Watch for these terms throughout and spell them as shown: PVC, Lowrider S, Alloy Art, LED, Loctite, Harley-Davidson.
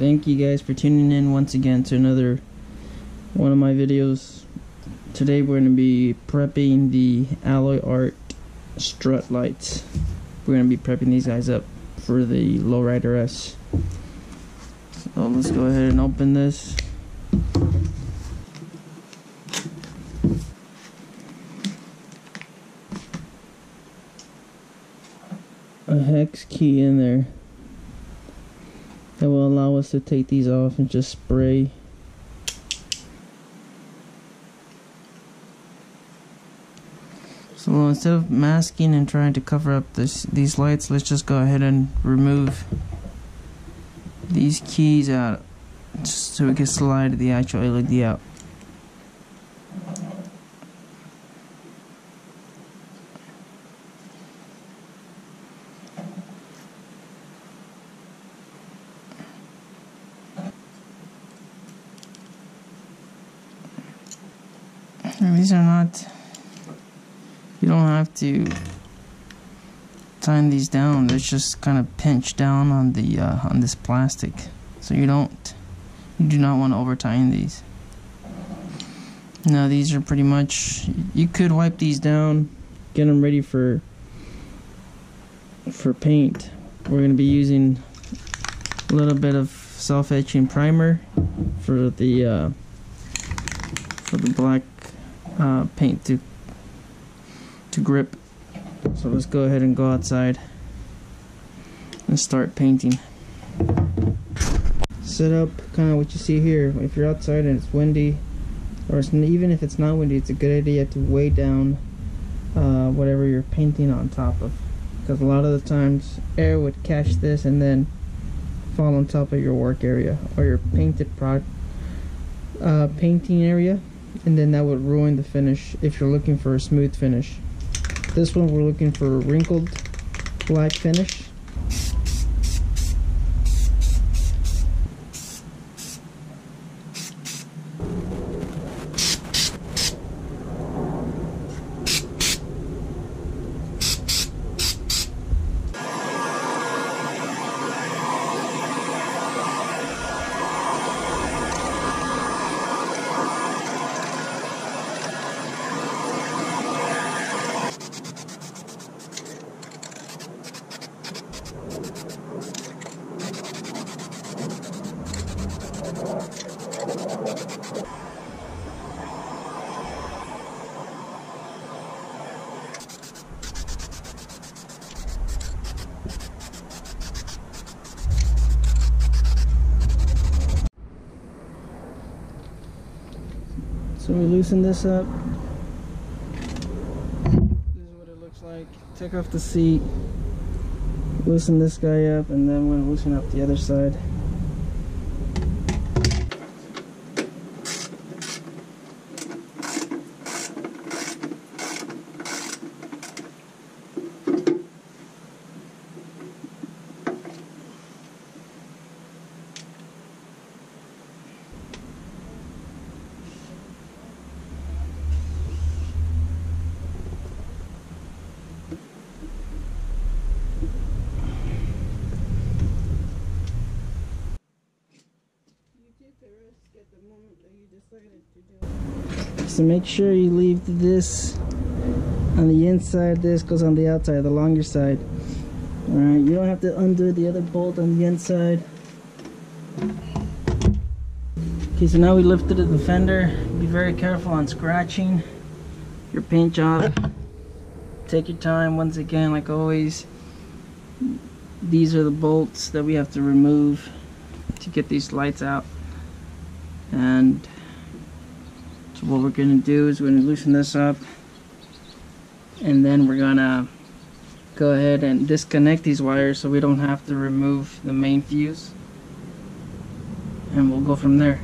Thank you guys for tuning in once again to another one of my videos. Today we're going to be prepping the Alloy Art strut lights. We're going to be prepping these guys up for the Lowrider S. So let's go ahead and open this. A hex key in there that will allow us to take these off and just spray. So instead of masking and trying to cover up these lights, let's just go ahead and remove these keys out just so we can slide the actual LED out. These are not, you don't have to tighten these down, they're just kind of pinched down on the on this plastic, so you do not want to over tighten these. Now these are pretty much, you could wipe these down, get them ready for paint. We're going to be using a little bit of self-etching primer for the black paint to grip. So let's go ahead and go outside and start painting. Set up kind of what you see here. If you're outside and it's windy, or even if it's not windy, it's a good idea to weigh down whatever you're painting on top of, because a lot of the times air would catch this and then fall on top of your work area or your painted painting area, and then that would ruin the finish if you're looking for a smooth finish. This one we're looking for a wrinkled black finish. So we loosen this up. This is what it looks like. Take off the seat, loosen this guy up, and then we're gonna loosen up the other side. So make sure you leave this on the inside, this goes on the outside, the longer side. Alright, you don't have to undo the other bolt on the inside. Okay, so now we lifted the fender. Be very careful on scratching your paint job. Take your time once again, like always. These are the bolts that we have to remove to get these lights out. And so what we're going to do is we're going to loosen this up, and then we're going to go ahead and disconnect these wires so we don't have to remove the main fuse, and we'll go from there.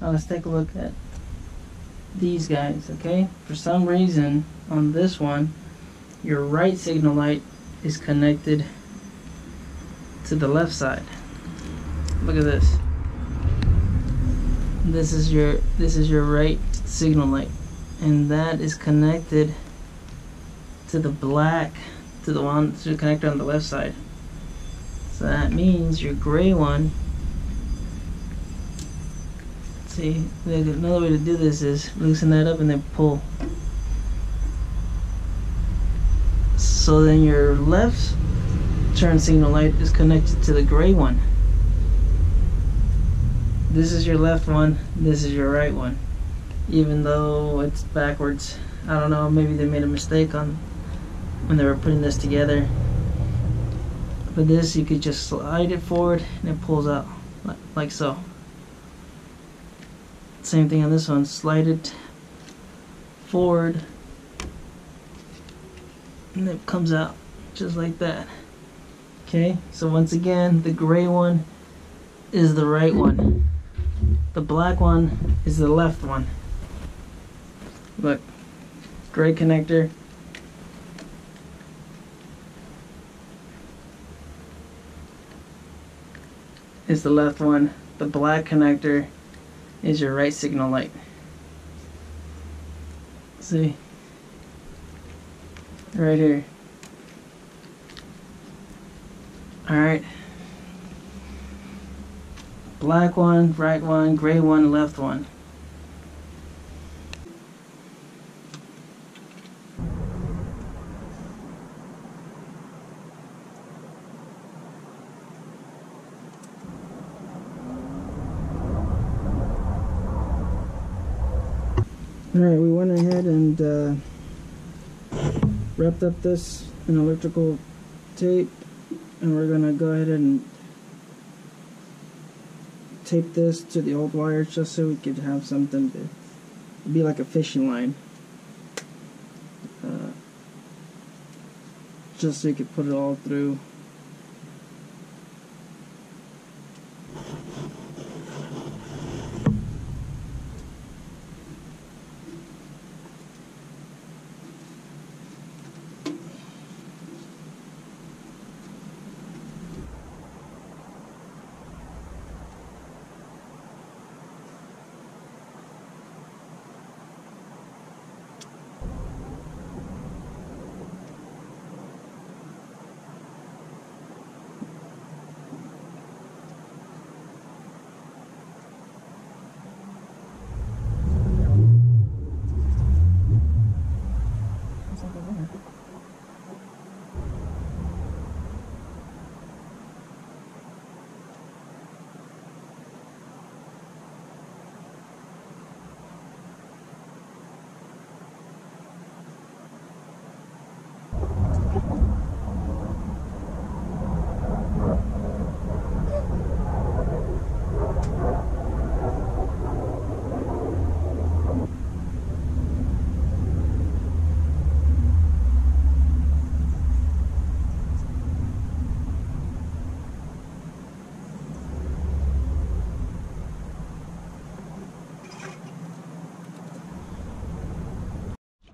Now let's take a look at these guys. Okay, for some reason on this one your right signal light is connected to the left side. Look at this. this is your right signal light, and that is connected to the black, to the one to connect on the left side. So that means your gray one. See, another way to do this is loosen that up and then pull. So then your left turn signal light is connected to the gray one. This is your left one, this is your right one. Even though it's backwards, I don't know, maybe they made a mistake on when they were putting this together. But this, you could just slide it forward and it pulls out, like so. Same thing on this one, slide it forward and it comes out just like that. Okay, so once again, the gray one is the right one, the black one is the left one. Look, gray connector, is the left one, the black connector is your right signal light. See? Right here. Alright. Black one, right one, gray one, left one. Alright, we went ahead and wrapped up this in electrical tape, and we're going to go ahead and tape this to the old wire just so we could have something to be like a fishing line. Just so you could put it all through.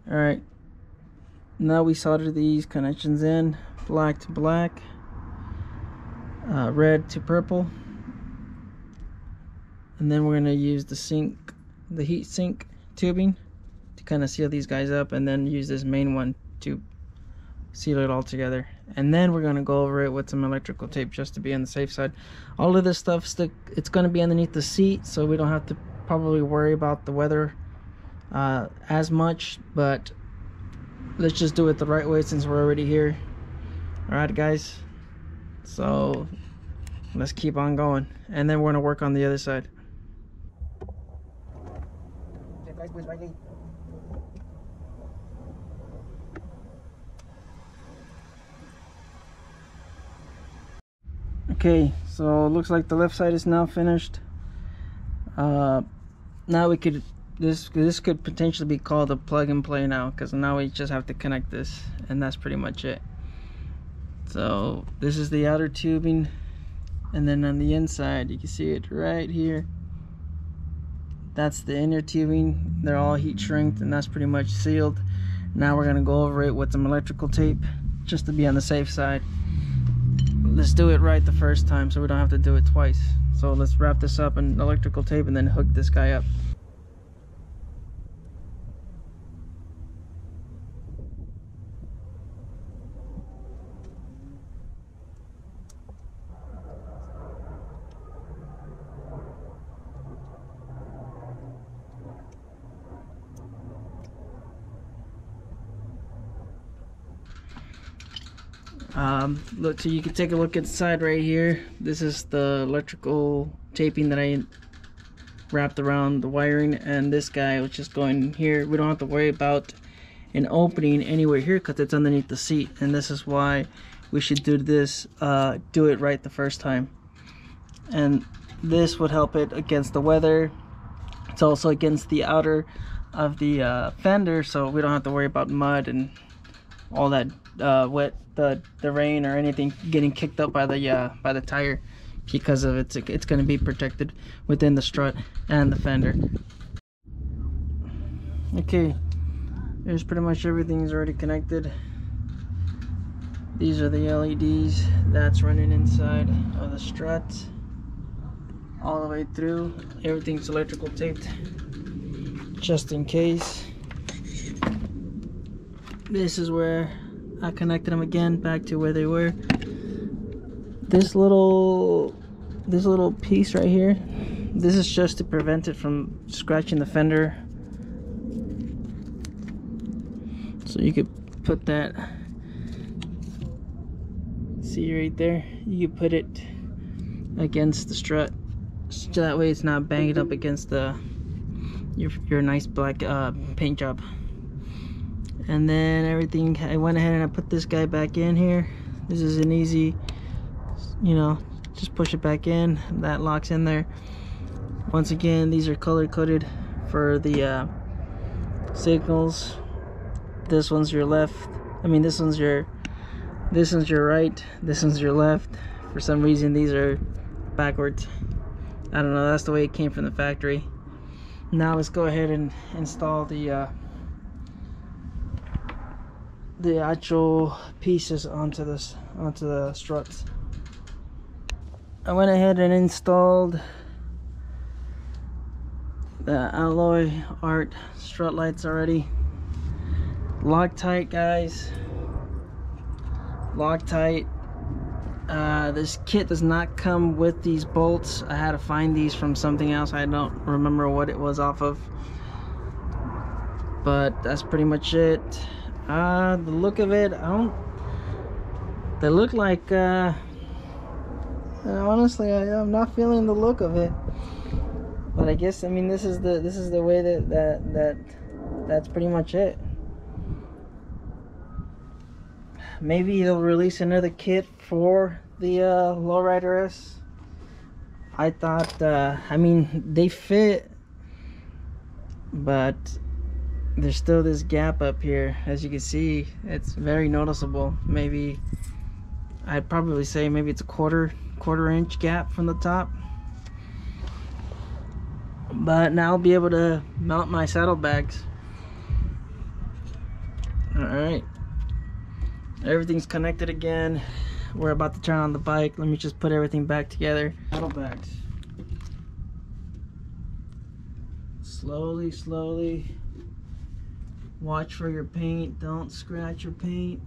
Alright, now we solder these connections in, black to black, red to purple, and then we're going to use the sink, the heat sink tubing to kind of seal these guys up, and then use this main one to seal it all together. And then we're going to go over it with some electrical tape just to be on the safe side. All of this stuff, it's going to be underneath the seat, so we don't have to probably worry about the weather as much, but let's just do it the right way since we're already here. Alright guys, so let's keep on going, and then we're gonna work on the other side. Okay, so it looks like the left side is now finished. Now we could, this could potentially be called a plug and play now, because now we just have to connect this, and that's pretty much it. So this is the outer tubing, and then on the inside you can see it right here, that's the inner tubing. They're all heat shrinked, and that's pretty much sealed. Now we're going to go over it with some electrical tape just to be on the safe side. Let's do it right the first time so we don't have to do it twice. So let's wrap this up in electrical tape and then hook this guy up. Look, so you can take a look inside right here. This is the electrical taping that I wrapped around the wiring, and this guy was just going here. We don't have to worry about an opening anywhere here because it's underneath the seat, and this is why we should do this, do it right the first time. And this would help it against the weather. It's also against the outer of the fender, so we don't have to worry about mud and all that wet, the rain or anything getting kicked up by the tire, because of it's going to be protected within the strut and the fender. Okay, there's pretty much everything's already connected. These are the LEDs that's running inside of the strut all the way through. Everything's electrical taped just in case. This is where I connected them again back to where they were. This little piece right here, this is just to prevent it from scratching the fender. So you could put that, see right there, you could put it against the strut, so that way it's not banging up against the your nice black paint job. And then everything, I went ahead and I put this guy back in here. This is an easy, you know, just push it back in, that locks in there. Once again, these are color coded for the signals. This one's your left, I mean this one's your right, this one's your left. For some reason these are backwards, I don't know, that's the way it came from the factory. Now let's go ahead and install the actual pieces onto the struts. I went ahead and installed the Alloy Art strut lights already. Loctite, guys, Loctite. This kit does not come with these bolts. I had to find these from something else. I don't remember what it was off of, but that's pretty much it. The look of it, they look like, honestly, I'm not feeling the look of it, but I guess, I mean, this is the way that's pretty much it. Maybe they'll release another kit for the, Lowrider S. I thought, I mean, they fit, but there's still this gap up here, as you can see. It's very noticeable. Maybe I'd probably say maybe it's a quarter inch gap from the top. But now I'll be able to mount my saddlebags. All right, everything's connected again. We're about to turn on the bike. Let me just put everything back together. Saddlebags. Slowly, slowly. Watch for your paint, don't scratch your paint.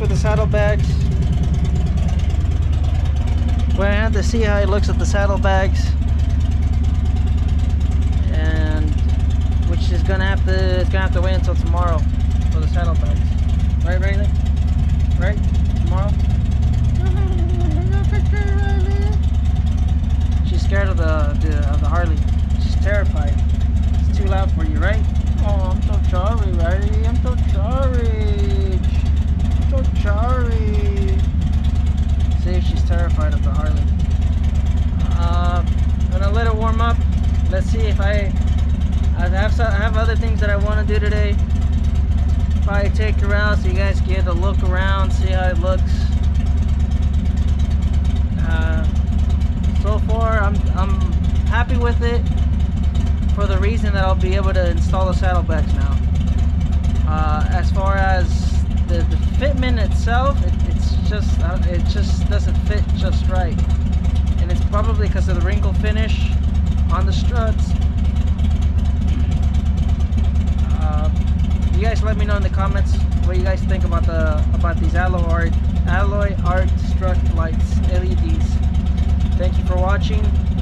looks with the saddlebags. We're gonna have to see how it looks with the saddlebags, and which is gonna have to wait until tomorrow for the saddlebags. Right, Riley? Right? Tomorrow? She's scared of the Harley. She's terrified. It's too loud for you, right? Oh, I'm so sorry, Riley. I'm so sorry. I'm so sorry. See if she's terrified of the Harley. I'm gonna let it warm up. Let's see if I have other things that I want to do today. Probably take her out so you guys can get a look around, see how it looks. So far, I'm happy with it for the reason that I'll be able to install the saddlebags now. As far as the fitment itself, it just doesn't fit just right, and it's probably because of the wrinkle finish on the struts. You guys let me know in the comments what you guys think about these Alloy Art struck lights, LEDs. Thank you for watching.